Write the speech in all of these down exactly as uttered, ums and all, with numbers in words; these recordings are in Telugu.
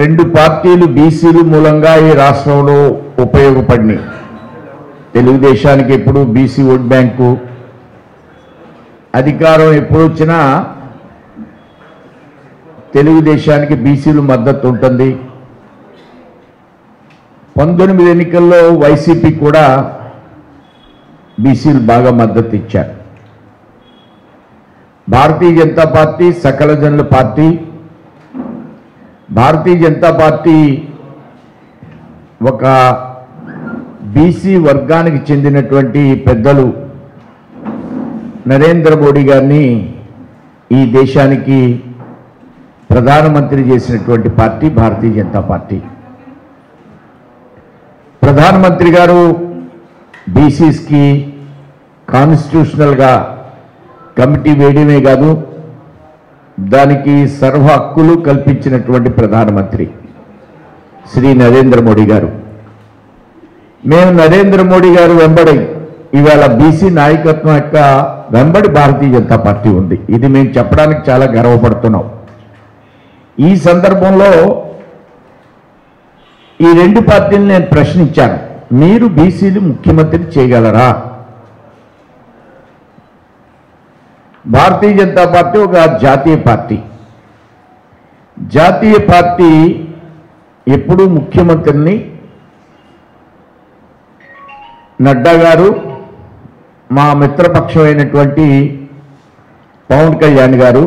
రెండు పార్టీలు బీసీలు మూలంగా ఈ రాష్ట్రంలో ఉపయోగపడని తెలుగుదేశానికి ఎప్పుడు బీసీ ఓట్ బ్యాంకు అధికారం ఎప్పుడు వచ్చినా తెలుగుదేశానికి బీసీలు మద్దతు ఉంటుంది। పంతొమ్మిది ఎన్నికల్లో వైసీపీ కూడా బీసీలు బాగా మద్దతు ఇచ్చారు। భారతీయ జనతా పార్టీ సకల జనుల పార్టీ। భారతీయ జనతా పార్టీ ఒక బీసీ వర్గానికి చెందినటువంటి పెద్దలు నరేంద్ర మోడీ గారిని ఈ దేశానికి ప్రధానమంత్రి చేసినటువంటి పార్టీ భారతీయ జనతా పార్టీ। ప్రధానమంత్రి గారు బీసీస్కి కాన్స్టిట్యూషనల్గా కమిటీ వేయడమే కాదు దానికి సర్వ హక్కులు కల్పించినటువంటి ప్రధానమంత్రి శ్రీ నరేంద్ర మోడీ గారు। మేము నరేంద్ర మోడీ గారు వెంబడి ఇవాళ బీసీ నాయకత్వం యొక్క వెంబడి భారతీయ జనతా పార్టీ ఉంది। ఇది మేము చెప్పడానికి చాలా గర్వపడుతున్నాం। ఈ సందర్భంలో ఈ రెండు పార్టీలు నేను ప్రశ్నించాను, మీరు బీసీలు ముఖ్యమంత్రి చేయగలరా? भारतीय जनता पार्टी और जातीय पार्टी जातीय पार्टी एपड़ू मुख्यमंत्री नड्डा गारू मा मित्रपक्ष पवन कल्याण गारू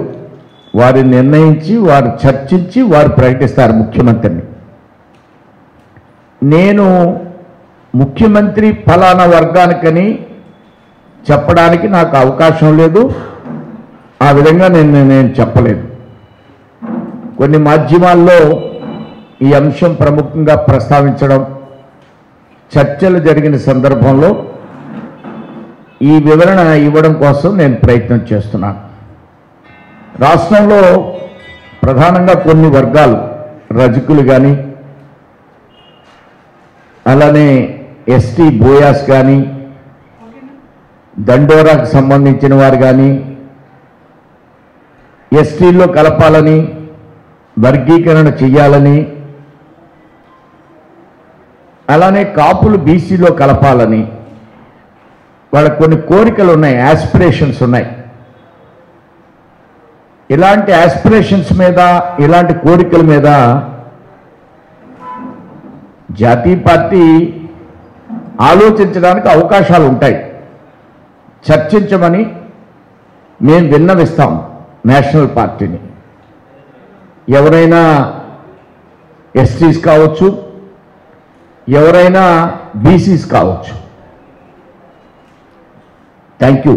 वारी निर्णयించి वारी चर्चिంచి वारी ప్రకటిస్తారు मुख्यमंत्री। నేను ముఖ్యమంత్రి ఫలానా వర్గానికని చెప్పడానికి నాకు అవకాశం లేదు। ఆ విధంగా నేను నేను చెప్పలేదు। కొన్ని మాధ్యమాల్లో ఈ అంశం ప్రముఖంగా ప్రస్తావించడం చర్చలు జరిగిన సందర్భంలో ఈ వివరణ ఇవ్వడం కోసం నేను ప్రయత్నం చేస్తున్నాను। రాష్ట్రంలో ప్రధానంగా కొన్ని వర్గాలు రజకులు కానీ అలానే ఎస్టీ బోయాస్ కానీ దండోరాకు సంబంధించిన వారు కానీ ఎస్టీలో కలపాలని వర్గీకరణ చేయాలని అలానే కాపులు బీసీలో కలపాలని వాళ్ళకు కొన్ని కోరికలు ఉన్నాయి, యాస్పిరేషన్స్ ఉన్నాయి। ఇలాంటి యాస్పిరేషన్స్ మీద ఇలాంటి కోరికల మీద జాతీయ పార్టీ ఆలోచించడానికి అవకాశాలు ఉంటాయి। చర్చించమని మేము విన్నవిస్తాం నేషనల్ పార్టీని। ఎవరైనా ఎస్టీస్ కావచ్చు, ఎవరైనా బీసీస్ కావచ్చు। Thank you.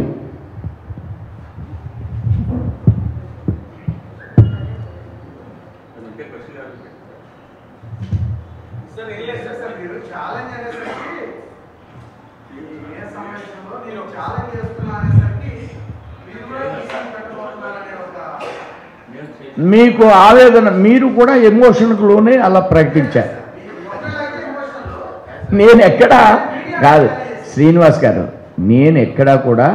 మీకు ఆవేదన మీరు కూడా ఎమోషన్కు లోనే అలా ప్రకటించారు। నేను ఎక్కడా కాదు శ్రీనివాస్ గారు, నేను ఎక్కడా కూడా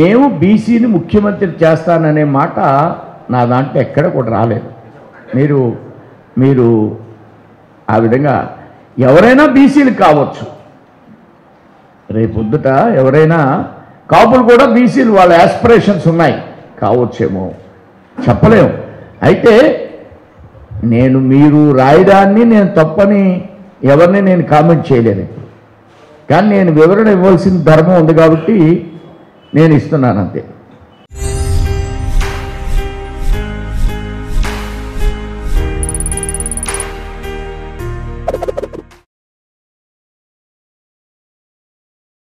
మేము బీసీని ముఖ్యమంత్రి చేస్తాననే మాట నా దాంట్లో ఎక్కడ కూడా రాలేదు। మీరు మీరు ఆ విధంగా ఎవరైనా బీసీలు కావచ్చు, రేపొద్దుట ఎవరైనా కాపులు కూడా బీసీలు వాళ్ళ యాస్పిరేషన్స్ ఉన్నాయి కావచ్చేమో, చెప్పలేము। అయితే నేను మీరు రాయడాన్ని నేను తప్పని ఎవరిని నేను కామెంట్ చేయలేను, కానీ నేను వివరణ ఇవ్వాల్సిన ధర్మం ఉంది కాబట్టి నేను ఇస్తున్నాను అంతే।